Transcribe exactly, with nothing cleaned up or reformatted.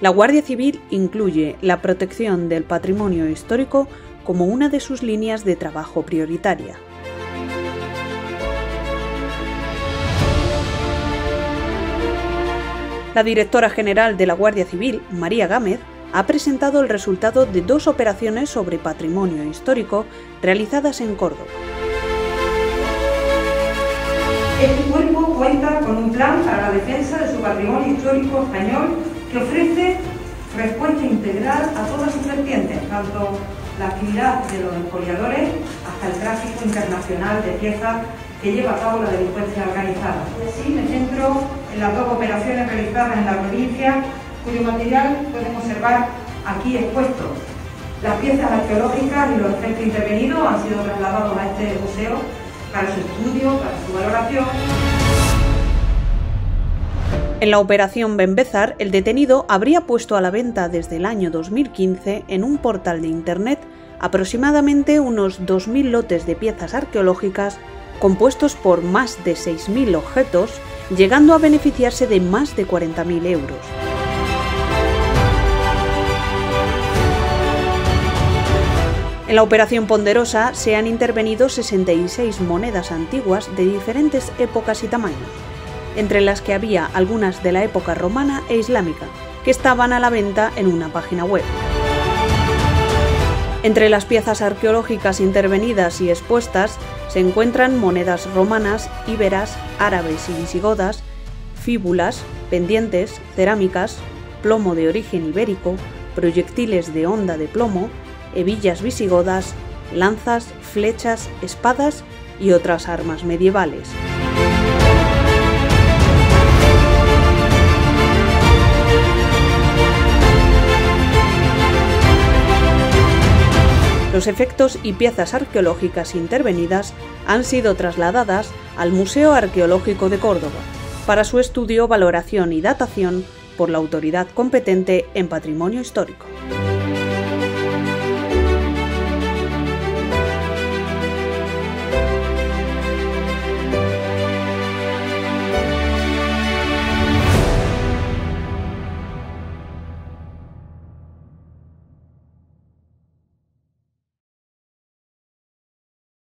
La Guardia Civil incluye la protección del patrimonio histórico como una de sus líneas de trabajo prioritaria. La directora general de la Guardia Civil, María Gámez, ha presentado el resultado de dos operaciones sobre patrimonio histórico realizadas en Córdoba. Este cuerpo cuenta con un plan para la defensa de su patrimonio histórico español que ofrece respuesta integral a todas sus vertientes, tanto la actividad de los espoliadores hasta el tráfico internacional de piezas que lleva a cabo la delincuencia organizada. Así me centro en las dos operaciones realizadas en la provincia, cuyo material pueden observar aquí expuesto. Las piezas arqueológicas y los efectos intervenidos han sido trasladados a este museo para su estudio, para su valoración. En la operación Bembézar, el detenido habría puesto a la venta desde el año dos mil quince en un portal de internet aproximadamente unos dos mil lotes de piezas arqueológicas compuestos por más de seis mil objetos, llegando a beneficiarse de más de cuarenta mil euros. En la operación Ponderosa se han intervenido sesenta y seis monedas antiguas de diferentes épocas y tamaños, entre las que había algunas de la época romana e islámica, que estaban a la venta en una página web. Entre las piezas arqueológicas intervenidas y expuestas se encuentran monedas romanas, íberas, árabes y visigodas, fíbulas, pendientes, cerámicas, plomo de origen ibérico, proyectiles de onda de plomo, hebillas visigodas, lanzas, flechas, espadas y otras armas medievales. Los efectos y piezas arqueológicas intervenidas han sido trasladadas al Museo Arqueológico de Córdoba para su estudio, valoración y datación por la autoridad competente en patrimonio histórico.